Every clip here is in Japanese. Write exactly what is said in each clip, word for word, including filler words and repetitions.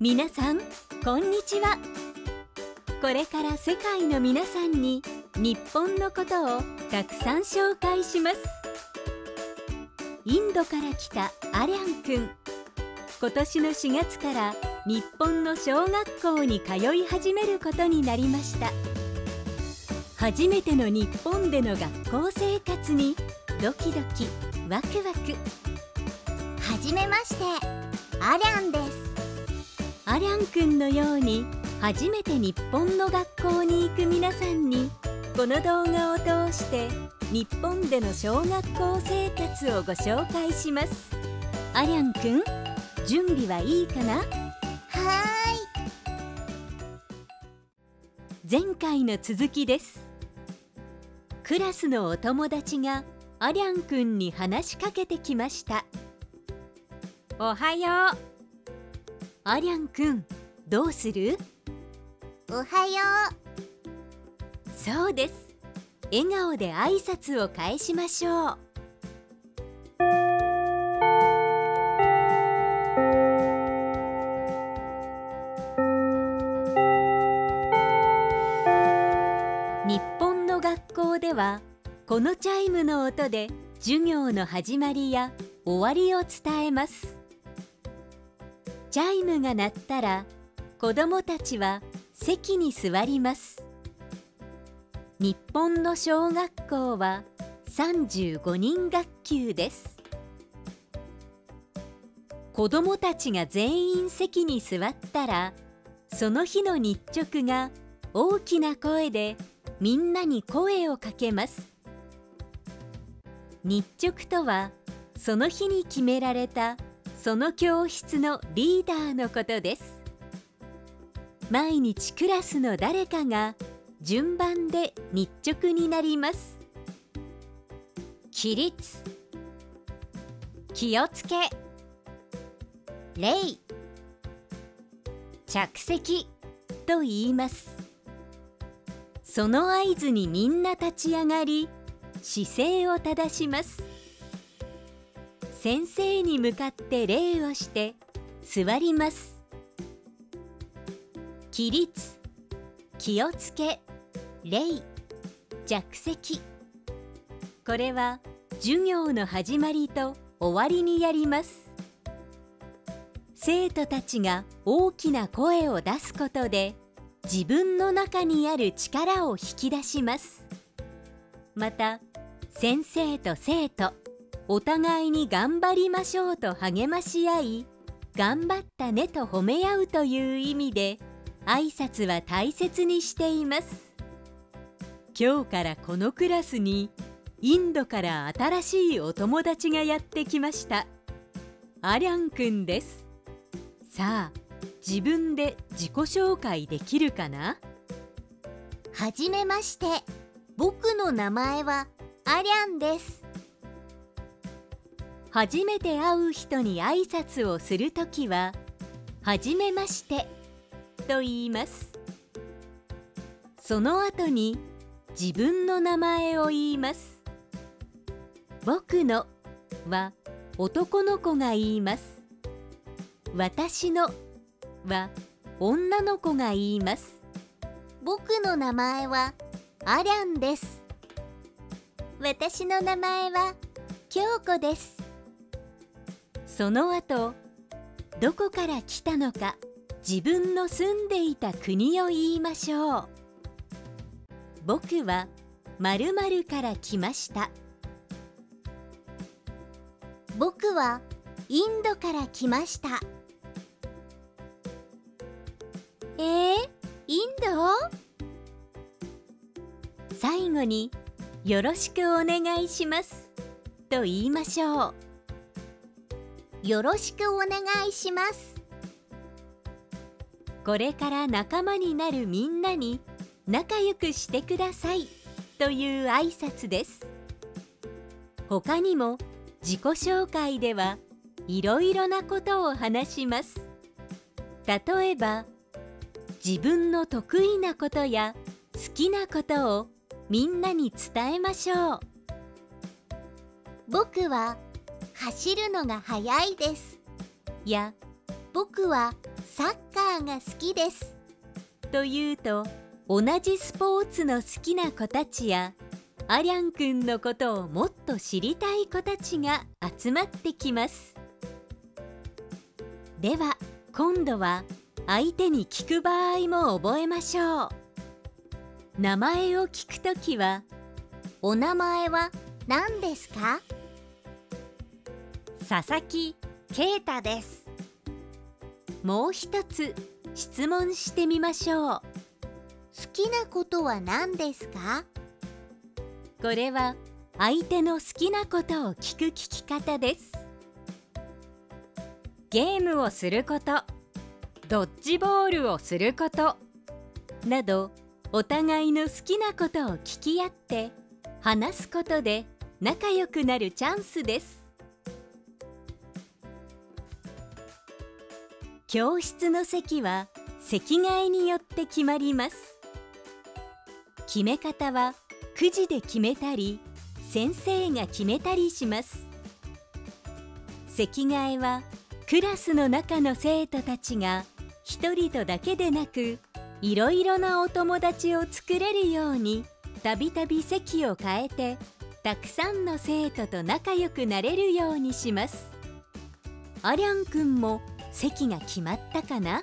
皆さんこんにちは。これから世界の皆さんに日本のことをたくさん紹介します。インドから来たアリャン君、今年のしがつから日本の小学校に通い始めることになりました。初めての日本での学校生活にドキドキワクワク。はじめまして、アリャンです。アリャン君のように初めて日本の学校に行く皆さんに、この動画を通して日本での小学校生活をご紹介します。アリャン君、準備はいいかな？はーい。前回の続きです。クラスのお友達がアリャン君に話しかけてきました。おはよう。アリャン君、どうする？おはよう。そうです。笑顔で挨拶を返しましょう。日本の学校では、このチャイムの音で授業の始まりや終わりを伝えます。チャイムが鳴ったら、子どもたちは席に座ります。日本の小学校はさんじゅうごにん学級です。子どもたちが全員席に座ったら、その日の日直が大きな声でみんなに声をかけます。日直とは、その日に決められたその教室のリーダーのことです。毎日クラスの誰かが順番で日直になります。起立、気をつけ、礼、着席と言います。その合図にみんな立ち上がり、姿勢を正します。先生に向かって礼をして座ります。起立、気をつけ、礼、着席。これは授業の始まりと終わりにやります。生徒たちが大きな声を出すことで、自分の中にある力を引き出します。また、先生と生徒、お互いに頑張りましょうと励まし合い、頑張ったねと褒め合うという意味で、挨拶は大切にしています。今日からこのクラスに、インドから新しいお友達がやってきました。アリャン君です。さあ、自分で自己紹介できるかな？はじめまして、僕の名前はアリャンです。初めて会う人に挨拶をするときは、はじめましてと言います。その後に自分の名前を言います。僕のは男の子が言います。私のは女の子が言います。僕の名前はアリャンです。私の名前は京子です。その後、どこから来たのか、自分の住んでいた国を言いましょう。僕は〇〇から来ました。僕はインドから来ました。えー、インド？最後に、よろしくお願いしますと言いましょう。よろしくお願いします。これから仲間になるみんなに仲良くしてくださいという挨拶です。他にも自己紹介ではいろいろなことを話します。例えば、自分の得意なことや好きなことをみんなに伝えましょう。僕は走るのが速いです。や、僕はサッカーが好きです」と言うと、同じスポーツの好きな子たちやアリャンくんのことをもっと知りたい子たちが集まってきます。では今度は相手に聞く場合も覚えましょう。名前を聞くときは「お名前は何ですか?」「佐々木啓太です」もう一つ質問してみましょう。好きなことは何ですか?これは相手の好きなことを聞く聞き方です。ゲームをすること、ドッジボールをすることなど、お互いの好きなことを聞き合って話すことで仲良くなるチャンスです。教室の席は席替えによって決まります。決め方はくじで決めたり、先生が決めたりします。席替えはクラスの中の生徒たちが一人とだけでなく、いろいろなお友達を作れるようにたびたび席を変えて、たくさんの生徒と仲良くなれるようにします。アリャンくんも席が決まったかな?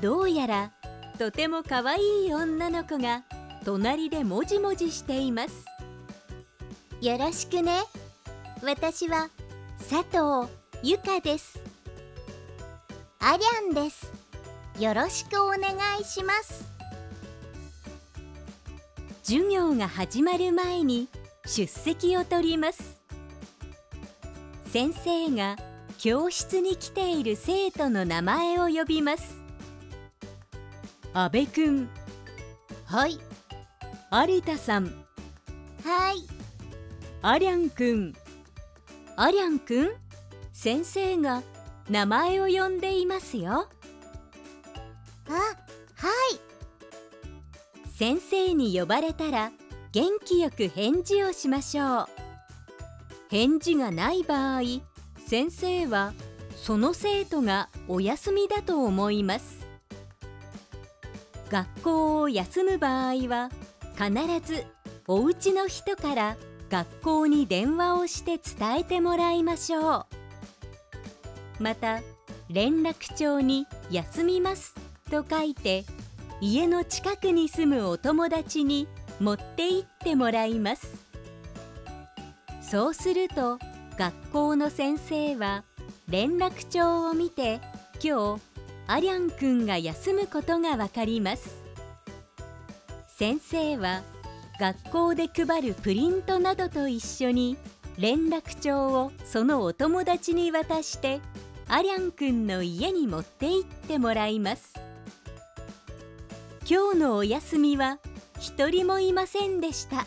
どうやらとてもかわいい女の子が隣でもじもじしています。よろしくね。私は佐藤ゆかです。アリャンです。よろしくお願いします。授業が始まる前に出席を取ります。先生が教室に来ている生徒の名前を呼びます。阿部くん。はい。有田さん。はい。アリャンくん。アリャンくん?先生が名前を呼んでいますよ。あ、はい。先生に呼ばれたら元気よく返事をしましょう。返事がない場合、先生はその生徒がお休みだと思います。学校を休む場合は、必ずお家の人から学校に電話をして伝えてもらいましょう。また、連絡帳に「休みます」と書いて、家の近くに住むお友達に持って行ってもらいます。そうすると、学校の先生は連絡帳を見て、今日、アリャンくんが休むことがわかります。先生は、学校で配るプリントなどと一緒に、連絡帳をそのお友達に渡して、アリャンくんの家に持って行ってもらいます。今日のお休みは一人もいませんでした。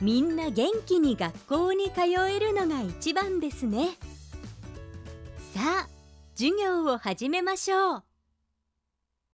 みんな元気に学校に通えるのが一番ですね。さあ、授業を始めましょう。